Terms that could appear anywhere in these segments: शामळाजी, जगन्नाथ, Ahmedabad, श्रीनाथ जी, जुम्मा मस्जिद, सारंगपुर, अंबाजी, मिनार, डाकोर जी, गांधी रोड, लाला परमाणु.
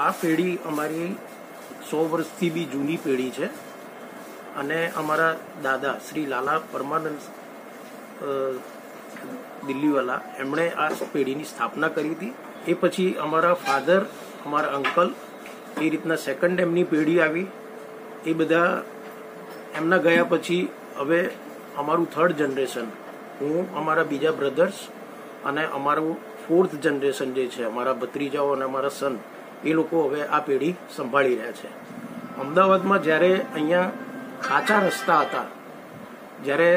आ पेढ़ी अमारी 100 वर्षथी बी जूनी पेढ़ी है। अमरा दादा श्री लाला परमाणु दिल्लीवाला एमने आ पेढ़ी की स्थापना करी थी। ए पछी अमरा फादर अमरा अंकल ए रीतना सेकंड एमनी पेढ़ी आई। ए बधा एमना गया पछी हवे अमरु थर्ड जनरेशन, हूँ अमरा बीजा ब्रदर्स अने अमरु फोर्थ जनरेशन जे छे, अमरा भत्रीजाओ अने अमरा सन ए लोको हवे आ पेढ़ी संभाळी रह्या छे। अमदावाद में ज्यारे अहींया काचा रस्ता हता, ज्यारे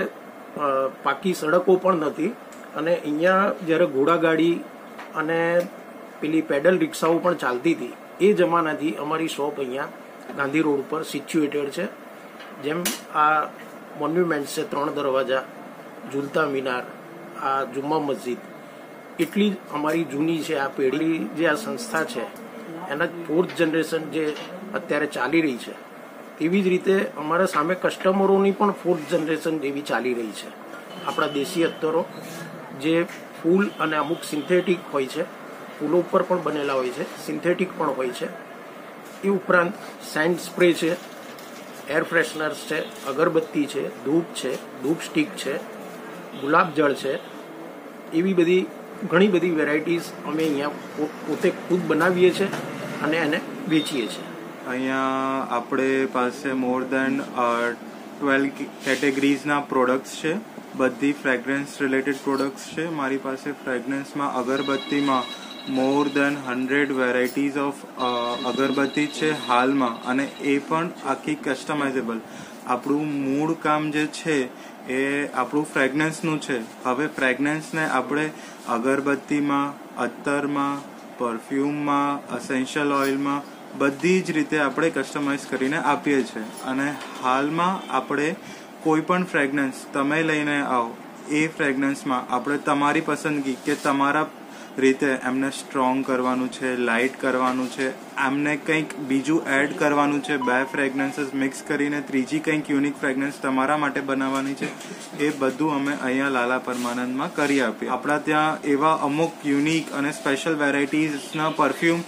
पाकी सड़को पण नती अने अहींया ज्यारे घोड़ागाड़ी अने पेली पेडल रिक्शाओ पण चालती थी। ए जमाना थी अमारी शॉप अहींया गांधी रोड पर सीच्युएटेड छे। जेम आ मोन्युमेंट्स छे, 3 दरवाजा, झूलता मिनार, आ जुम्मा मस्जिद, एटली अमारी जूनी छे आ पेढ़ी। जे आ संस्था छे एना फोर्थ जनरेशन जे अत्यारे चाली रही छे, एवी ज रीते अमारा सामे कस्टमरोनी पण फोर्थ जनरेशन एवी चाली रही छे। आपणा देशी अत्तरो जे फूल अने अमुक सिंथेटिक होय छे, फूलों पर पण बनेला होय छे, सिंथेटिक पण होय छे। ए उपरांत सैंड स्प्रे छे, एयर फ्रेशनर्स छे, अगरबत्ती छे, धूप छे, धूप स्टीक छे, गुलाब जल छे, एवी बधी घणी बधी वेराइटीज अमे अहींया पोते खुद बनावीए छे अने एने वेचीए छे। अहींया आपणे पासे मोर देन 12 केटेगरीजना प्रोडक्ट्स छे, बधी फ्रेग्रेंस रिलेटेड प्रोडक्ट्स छे। मारी पासे फ्रेग्रेंस में अगरबत्ती में मोर देन 100 वेराइटीज ऑफ अगरबत्ती छे हाल में, अने ए पण आखी कस्टमाइजेबल। आपणु मूळ काम जे छे ए आपणु फ्रेग्रेंस नु छे। हवे फ्रेग्रेंस ने आपणे अगरबत्ती में, अत्तर में, परफ्यूम में, एसेंशियल ऑइल में बधी ज रीते आपणे कस्टमाइज करीने आपीए छे। अने हाल में आपणे कोईपण फ्रेग्रेंस तमे लईने आओ, ए फ्रेग्रेंस में आपणे तमारी पसंदगी के तमारा रीते एमने स्ट्रोंग करवानुं छे, लाइट करवानुं छे, एमने कंईक बीजू एड करवानुं छे। 2 फ्रेग्रेंसेस मिक्स करीने त्रीजी कंईक यूनिक फ्रेग्रेंस तमारा माटे बनाववानी छे। ए बधुं अमे अहींया लाला परमानंदमां करी आपीए। आपणा त्यां एवा अमुक यूनिक अने स्पेशल वेराइटीजना परफ्यूम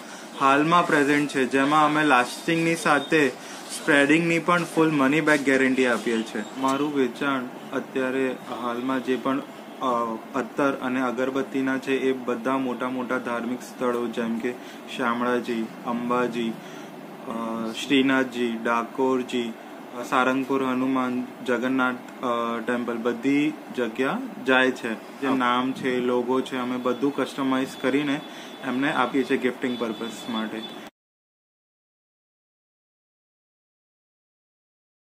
हालमां प्रेजेंट छे, जेमां अमे लास्टिंगनी साथे स्प्रेडिंगनी पण फूल मनी बेक गेरंटी आपीए छे। मारुं वेचाण अत्यारे हालमां जे पण अत्तर अने अगरबत्तीना छे ए बधा मोटा मोटा धार्मिक स्थलों जेम के शामळाजी, अंबाजी, श्रीनाथ जी, डाकोर जी, सारंगपुर, हनुमान, जगन्नाथ टेम्पल बधी जगह जाए छे। जे नाम छे, लोगो छे, अमे बधु कस्टमाइज करीने एमने आपीए छे गिफ्टिंग पर्पस माटे।